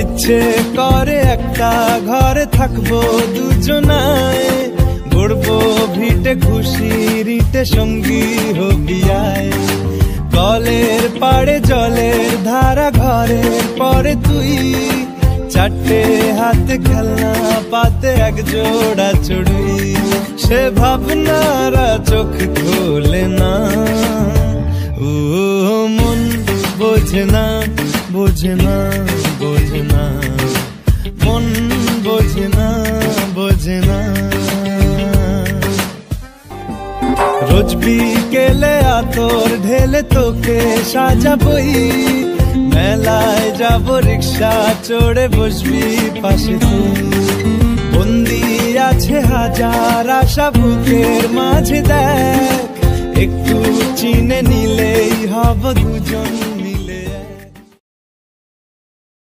ইচ্ছে করে একটা ঘরে থাকবো দুজনায়, গড়বো ভিটে খুশির ইটে সঙ্গী হবি আয়। কলের পাড়ে জলের ধারা ঘরের পরে তুই, চারটে হাতে খেলনা পাতে এক জোড়া চড়ুই। সে ভাবনারা চোখ খোলে না, ও মন বোঝে না বোঝে না বোঝে না, মন বোঝে না বোঝে না। রোজ বিকেলে আতর ঢেলে তোকে সাজাবই, মেলায় যাব রিক্সা চড়ে বসবি পাশে তুই। বন্দি আছে হাজার আশা বুকের মাঝে, দেখ একটু চিনে নিলেই হব দুজন।